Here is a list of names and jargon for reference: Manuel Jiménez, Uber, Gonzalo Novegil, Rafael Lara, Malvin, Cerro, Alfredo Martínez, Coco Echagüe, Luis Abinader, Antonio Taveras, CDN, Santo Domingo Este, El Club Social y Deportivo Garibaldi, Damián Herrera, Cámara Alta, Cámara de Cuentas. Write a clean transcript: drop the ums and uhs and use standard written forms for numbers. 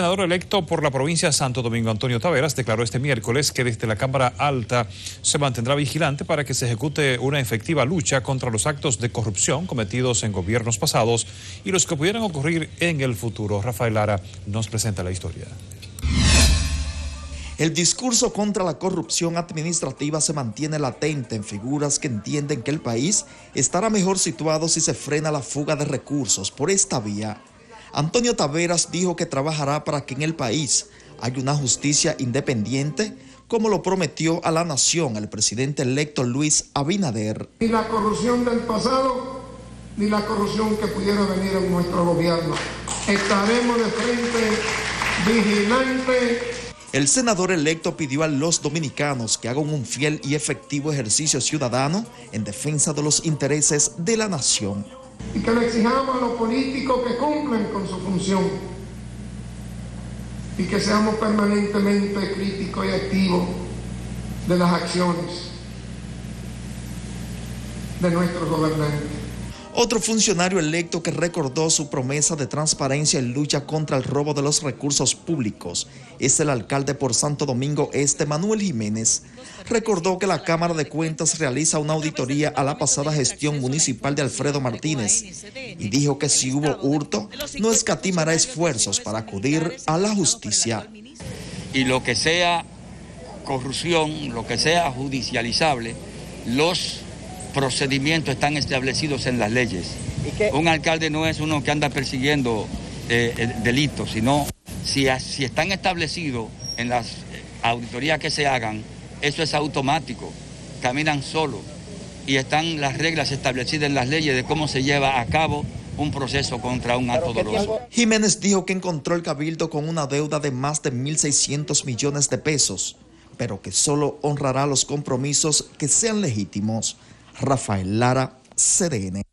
El senador electo por la provincia de Santo Domingo, Antonio Taveras, declaró este miércoles que desde la Cámara Alta se mantendrá vigilante para que se ejecute una efectiva lucha contra los actos de corrupción cometidos en gobiernos pasados y los que pudieran ocurrir en el futuro. Rafael Lara nos presenta la historia. El discurso contra la corrupción administrativa se mantiene latente en figuras que entienden que el país estará mejor situado si se frena la fuga de recursos por esta vía. Antonio Taveras dijo que trabajará para que en el país haya una justicia independiente, como lo prometió a la nación el presidente electo Luis Abinader. Ni la corrupción del pasado, ni la corrupción que pudiera venir en nuestro gobierno. Estaremos de frente, vigilantes. El senador electo pidió a los dominicanos que hagan un fiel y efectivo ejercicio ciudadano en defensa de los intereses de la nación. Y que le exijamos a los políticos que cumplan con su función y que seamos permanentemente críticos y activos de las acciones de nuestros gobernantes. Otro funcionario electo que recordó su promesa de transparencia en lucha contra el robo de los recursos públicos es el alcalde por Santo Domingo Este, Manuel Jiménez. Recordó que la Cámara de Cuentas realiza una auditoría a la pasada gestión municipal de Alfredo Martínez y dijo que si hubo hurto, no escatimará esfuerzos para acudir a la justicia. Y lo que sea corrupción, lo que sea judicializable, los procedimientos están establecidos en las leyes. Un alcalde no es uno que anda persiguiendo delitos, sino si están establecidos en las auditorías que se hagan, eso es automático, caminan solo y están las reglas establecidas en las leyes de cómo se lleva a cabo un proceso contra un acto doloso. Jiménez dijo que encontró el cabildo con una deuda de más de 1.600 millones de pesos, pero que solo honrará los compromisos que sean legítimos. Rafael Lara, CDN.